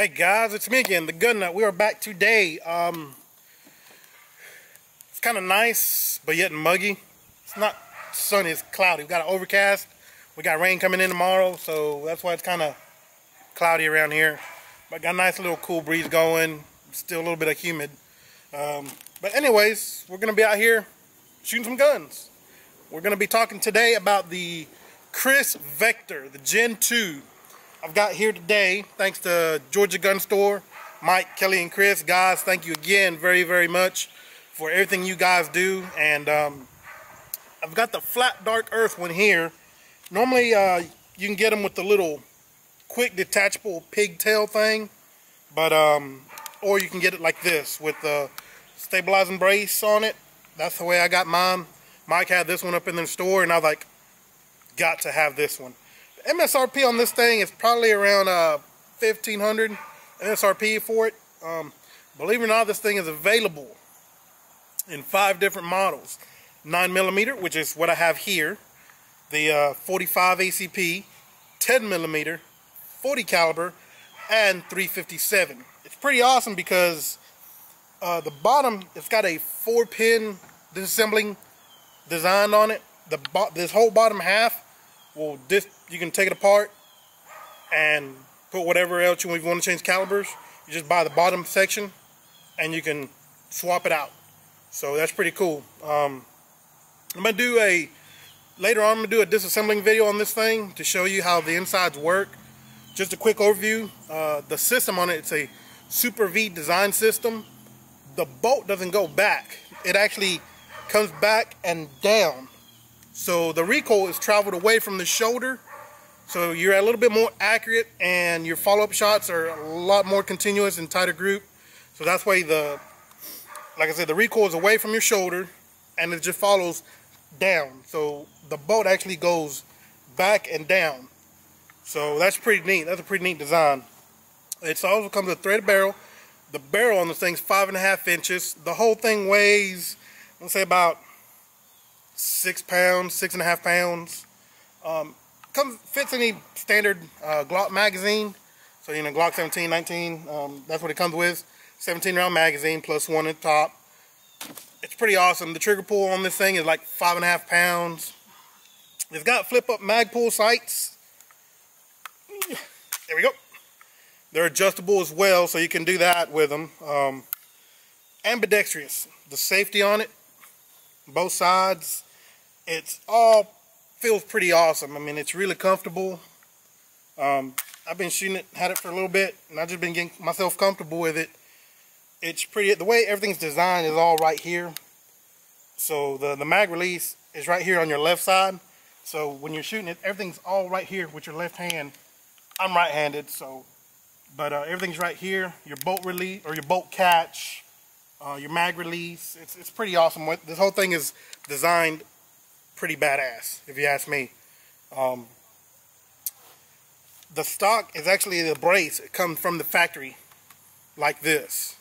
Hey guys, it's me again, The Gun Nut. We are back today. It's kind of nice, but yet muggy. It's not sunny, it's cloudy. We've got an overcast. We got rain coming in tomorrow, so that's why it's kind of cloudy around here. But got a nice little cool breeze going. Still a little bit of humid. But anyways, we're going to be out here shooting some guns. We're going to be talking today about the Kriss Vector, the Gen 2. I've got here today, thanks to Georgia Gun Store, Mike, Kelly, and Chris. Guys, thank you again very, very much for everything you guys do. And I've got the flat dark earth one here. Normally, you can get them with the little quick detachable pigtail thing, but or you can get it like this with the stabilizing brace on it. That's the way I got mine. Mike had this one up in the store, and I was like, got to have this one. MSRP on this thing is probably around $1,500 MSRP for it. Believe it or not, this thing is available in 5 different models. 9mm, which is what I have here, the 45 ACP, 10mm, 40 caliber, and 357. It's pretty awesome because the bottom, it's got a 4-pin disassembling design on it. This whole bottom half will you can take it apart and put whatever else you want to change calibers. You just buy the bottom section and you can swap it out. So that's pretty cool. I'm gonna do a later on a disassembling video on this thing to show you how the insides work. Just a quick overview. The system on it, it's a Super V design system. The bolt doesn't go back. It actually comes back and down. So the recoil is traveled away from the shoulder, so you're a little bit more accurate and your follow-up shots are a lot more continuous and tighter group. So that's why like I said, the recoil is away from your shoulder and it just follows down. So the bolt actually goes back and down. So that's pretty neat. That's a pretty neat design. It also comes with a threaded barrel. The barrel on this thing's 5.5 inches. The whole thing weighs, let's say, about 6 pounds, 6.5 pounds. Fits any standard Glock magazine, so you know, Glock 17, 19, that's what it comes with. 17-round magazine plus one at the top. It's pretty awesome. The trigger pull on this thing is like 5.5 pounds. It's got flip-up Magpul sights. There we go. They're adjustable as well, so you can do that with them. Ambidextrous. The safety on it, both sides. It's all feels pretty awesome. I mean, it's really comfortable. I've been shooting it, had it for a little bit, and I've just been getting myself comfortable with it. It's pretty, the way everything's designed is all right here. So the mag release is right here on your left side. So when you're shooting it, everything's all right here with your left hand. I'm right-handed, so, but everything's right here. Your bolt release, or your bolt catch, your mag release. It's pretty awesome. This whole thing is designed pretty badass, if you ask me. The stock is actually the brace. It comes from the factory like this.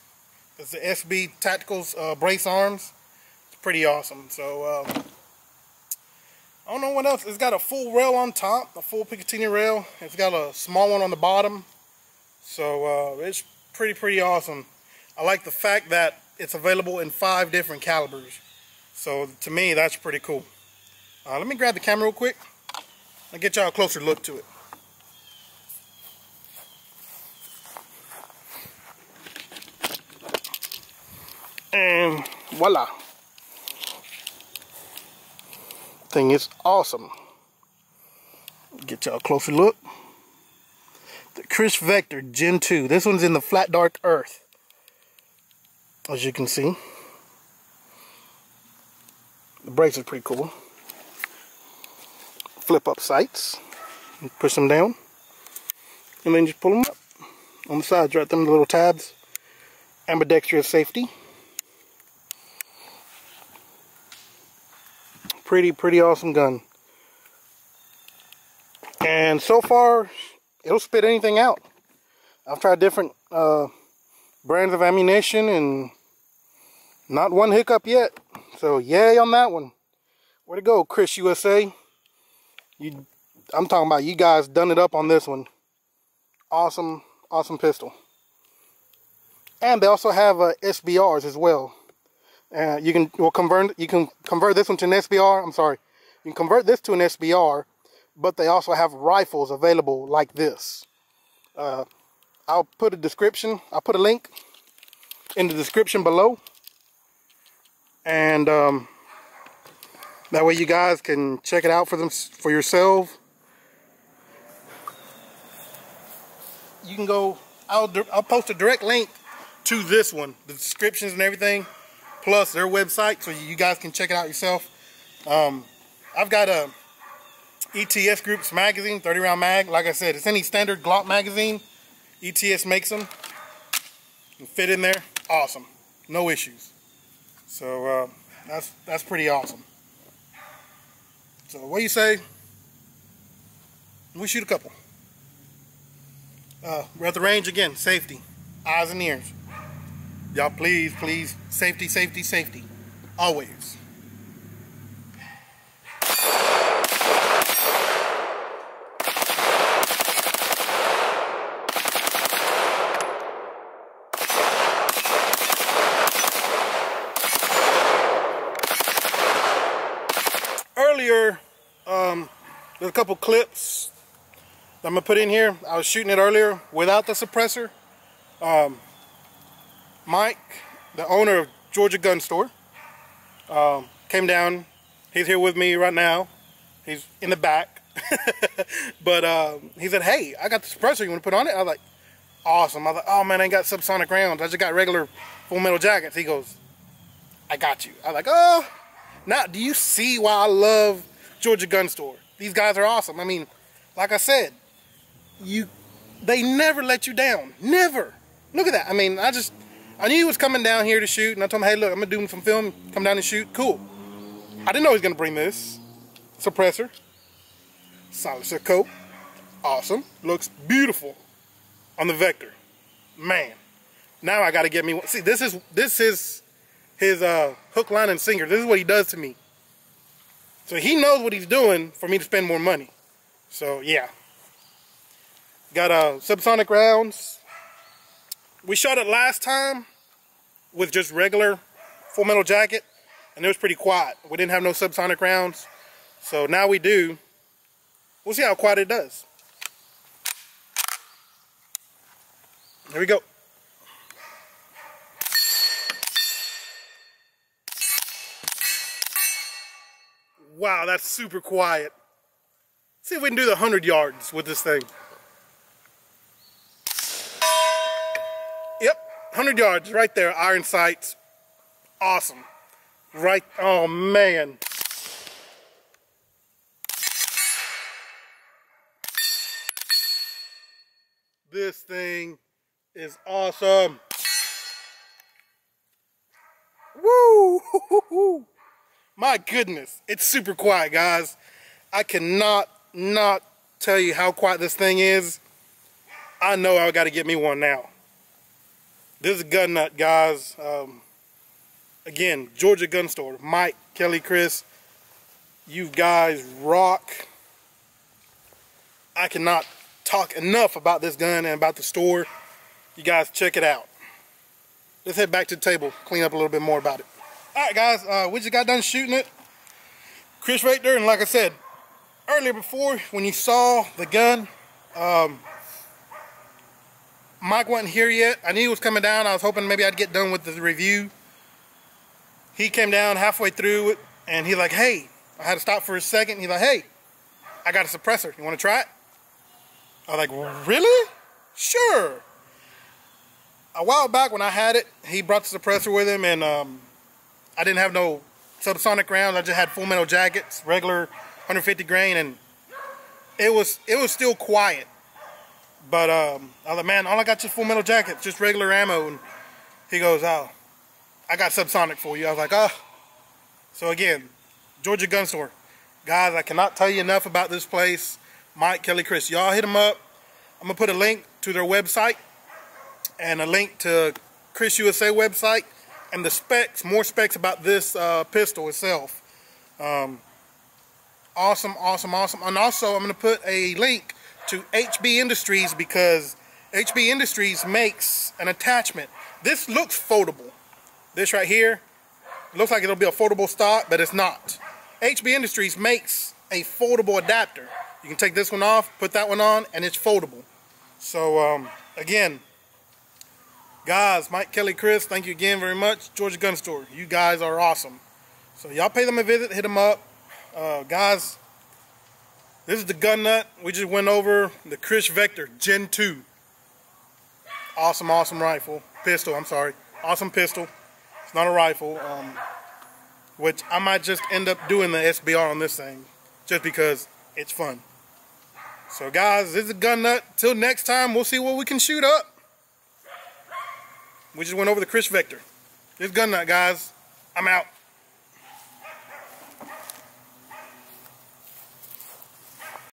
It's the SB Tacticals brace arms. It's pretty awesome. So I don't know what else. It's got a full rail on top, a full Picatinny rail. It's got a small one on the bottom. So it's pretty awesome. I like the fact that it's available in 5 different calibers. So to me, that's pretty cool. Let me grab the camera real quick and get y'all a closer look to it. And voila. Thing is awesome. Get y'all a closer look. The Kriss Vector Gen 2. This one's in the flat dark earth, as you can see. The brace is pretty cool. Flip up sights, and push them down, and then just pull them up on the sides, right there, the little tabs. Ambidextrous safety. Pretty awesome gun. And so far, it'll spit anything out. I've tried different brands of ammunition and not one hiccup yet. So yay on that one. Way to go, Kriss USA. I'm talking about you guys done it up on this one. Awesome pistol. And they also have SBRs as well. You can convert this one to an SBR. I'm sorry. You can convert this to an SBR, but they also have rifles available like this. I'll put a description. I'll put a link in the description below. And that way you guys can check it out for yourself. You can go, I'll post a direct link to this one, the descriptions and everything, plus their website, so you guys can check it out yourself. I've got a ETS Groups magazine, 30-round mag. Like I said, it's any standard Glock magazine. ETS makes them. You fit in there, awesome, no issues. So that's pretty awesome. So what do you say? We shoot a couple. We're at the range again. Safety, eyes and ears. Y'all, please, please, safety, safety, safety, always. Earlier, there's a couple clips I'm gonna put in here. I was shooting it earlier without the suppressor. Mike, the owner of Georgia Gun Store, came down. He's here with me right now. He's in the back. But he said, "Hey, I got the suppressor. You want to put on it?" I was like, "Awesome." I was like, "Oh man, I ain't got subsonic rounds. I just got regular Full Metal Jackets." He goes, "I got you." I was like, "Oh, now do you see why I love Georgia Gun Store? These guys are awesome. I mean, like I said." They never let you down. Never. Look at that. I mean, I knew he was coming down here to shoot, and I told him, "Hey, look, I'm gonna do some film. Come down and shoot." Cool. I didn't know he was gonna bring this suppressor. SilencerCo. Awesome. Looks beautiful on the Vector. Man, now I gotta get me one. See, this is his hook, line, and sinker. This is what he does to me. So he knows what he's doing for me to spend more money. So yeah. Got subsonic rounds. We shot it last time with just regular Full Metal Jacket, and it was pretty quiet. We didn't have no subsonic rounds, so now we do. We'll see how quiet it does. Here we go. Wow, that's super quiet. See if we can do the 100 yards with this thing. 100 yards right there, iron sights. Awesome. Right, oh man. This thing is awesome. Woo! My goodness, it's super quiet, guys. I cannot not tell you how quiet this thing is. I know I gotta get me one now. This is Gun Nut, guys. Again, Georgia Gun Store. Mike, Kelly, Kriss, you guys rock. I cannot talk enough about this gun and about the store. You guys check it out. Let's head back to the table, clean up a little bit more about it. All right, guys, we just got done shooting it. Kriss Vector, and like I said earlier before, when you saw the gun, Mike wasn't here yet. I knew he was coming down. I was hoping maybe I'd get done with the review. He came down halfway through it, and he's like, "Hey," I had to stop for a second. He's like, "Hey, I got a suppressor. You want to try it?" I was like, "Really? Sure." A while back when I had it, he brought the suppressor with him, and I didn't have no subsonic rounds. I just had Full Metal Jackets, regular 150 grain, and it was still quiet. But I was like, "Man, all I got is Full Metal Jackets, just regular ammo." And he goes, "Oh, I got subsonic for you." I was like, "Oh." So again, Georgia Gun Store. Guys, I cannot tell you enough about this place. Mike, Kelly, Kriss, y'all hit them up. I'm going to put a link to their website and a link to Kriss USA website and the specs, more specs about this pistol itself. Awesome, awesome, awesome. And also, I'm going to put a link to HB Industries, because HB Industries makes an attachment This looks foldable. This right here looks like it'll be a foldable stock, but it's not. HB Industries makes a foldable adapter. You can take this one off, put that one on, and it's foldable. So, again, guys, Mike, Kelly, Kriss, thank you again very much. Georgia Gun Store, you guys are awesome. So y'all pay them a visit, hit them up. Guys, this is the Gun Nut. We just went over the Kriss Vector Gen2. Awesome, awesome rifle. Pistol, I'm sorry. Awesome pistol. It's not a rifle. Which I might just end up doing the SBR on this thing just because it's fun. So guys, this is the Gun Nut. Till next time, we'll see what we can shoot up. We just went over the Kriss Vector. This is Gun Nut, guys. I'm out.